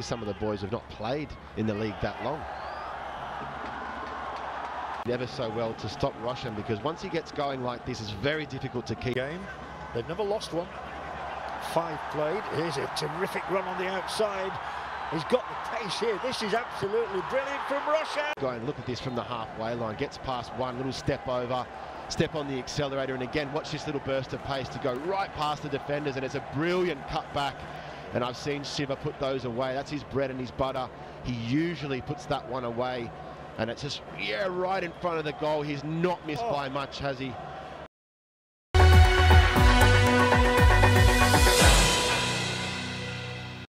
Some of the boys have not played in the league that long. Never so well to stop Roshan, because once he gets going like this, it's very difficult to keep. Game. They've never lost one. 5 played. Here's a terrific run on the outside. He's got the pace here. This is absolutely brilliant from Roshan. Go and look at this from the halfway line. Gets past one, little step over, step on the accelerator, and again, watch this little burst of pace to go right past the defenders, and it's a brilliant cut back. And I've seen Shiva put those away. That's his bread and his butter. He usually puts that one away. And it's just, yeah, right in front of the goal. He's not missed by much, has he?